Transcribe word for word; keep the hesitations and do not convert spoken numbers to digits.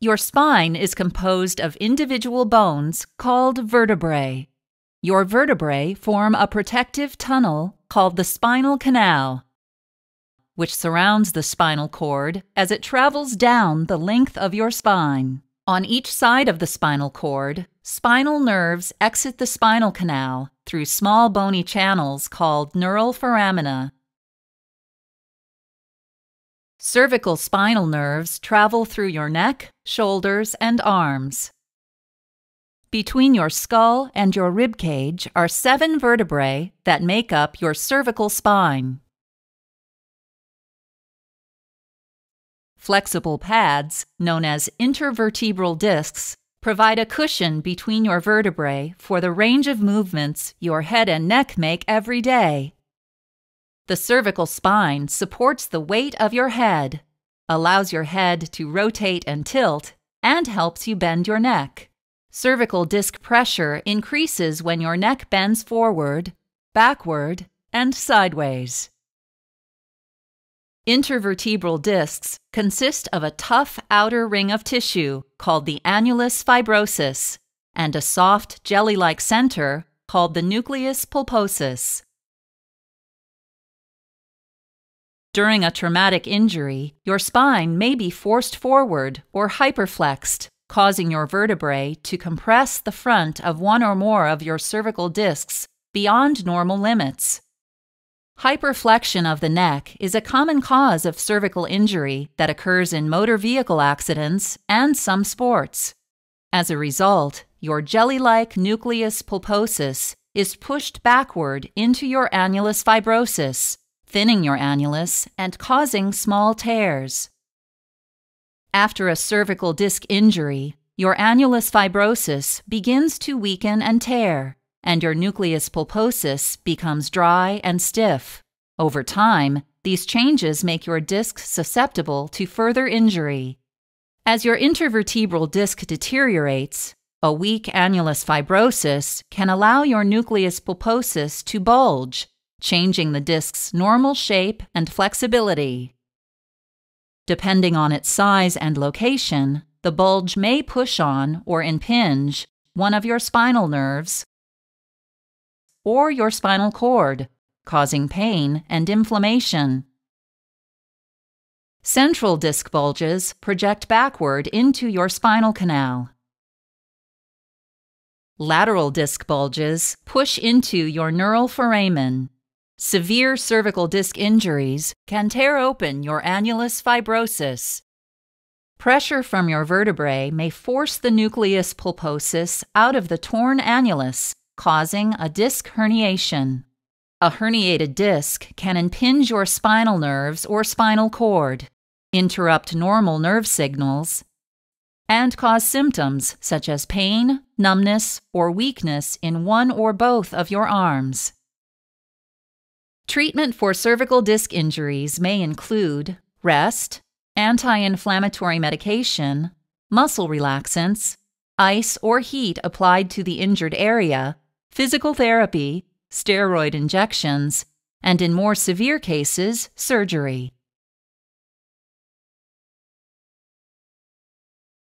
Your spine is composed of individual bones called vertebrae. Your vertebrae form a protective tunnel called the spinal canal, which surrounds the spinal cord as it travels down the length of your spine. On each side of the spinal cord, spinal nerves exit the spinal canal through small bony channels called neural foramina. Cervical spinal nerves travel through your neck, shoulders, and arms. Between your skull and your rib cage are seven vertebrae that make up your cervical spine. Flexible pads, known as intervertebral discs, provide a cushion between your vertebrae for the range of movements your head and neck make every day. The cervical spine supports the weight of your head, allows your head to rotate and tilt, and helps you bend your neck. Cervical disc pressure increases when your neck bends forward, backward, and sideways. Intervertebral discs consist of a tough outer ring of tissue called the annulus fibrosus and a soft, jelly-like center called the nucleus pulposus. During a traumatic injury, your spine may be forced forward or hyperflexed, causing your vertebrae to compress the front of one or more of your cervical discs beyond normal limits. Hyperflexion of the neck is a common cause of cervical injury that occurs in motor vehicle accidents and some sports. As a result, your jelly-like nucleus pulposus is pushed backward into your annulus fibrosus, thinning your annulus and causing small tears. After a cervical disc injury, your annulus fibrosus begins to weaken and tear, and your nucleus pulposus becomes dry and stiff. Over time, these changes make your disc susceptible to further injury. As your intervertebral disc deteriorates, a weak annulus fibrosus can allow your nucleus pulposus to bulge, changing the disc's normal shape and flexibility. Depending on its size and location, the bulge may push on or impinge one of your spinal nerves or your spinal cord, causing pain and inflammation. Central disc bulges project backward into your spinal canal. Lateral disc bulges push into your neural foramen. Severe cervical disc injuries can tear open your annulus fibrosus. Pressure from your vertebrae may force the nucleus pulposus out of the torn annulus, causing a disc herniation. A herniated disc can impinge your spinal nerves or spinal cord, interrupt normal nerve signals, and cause symptoms such as pain, numbness, or weakness in one or both of your arms. Treatment for cervical disc injuries may include rest, anti-inflammatory medication, muscle relaxants, ice or heat applied to the injured area, physical therapy, steroid injections, and in more severe cases, surgery.